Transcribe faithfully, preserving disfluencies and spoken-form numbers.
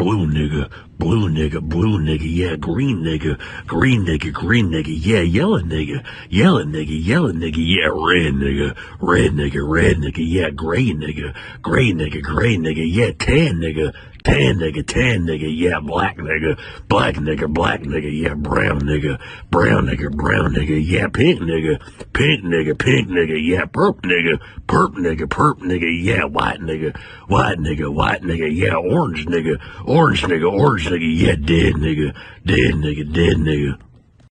Blue nigga, blue nigga, blue nigga, yeah. Green nigga, green nigga, green nigga, yeah. Yellow nigga, yellow nigga, yellow nigga, yeah. Red nigga, red nigga, red nigga, yeah. Gray nigga, gray nigga, gray nigga, yeah. Tan nigga, tan nigga, tan nigga, yeah. Black nigga, black nigga, black nigga, yeah. Brown nigga, brown nigga, brown nigga, yeah. Pink nigga, pink nigga, pink nigga, yeah. Purp nigga, purp nigga, purp nigga, yeah. White nigga, white nigga, white nigga, yeah. Orange nigga, orange nigga, orange nigga, yeah. Dead nigga, dead nigga, dead nigga.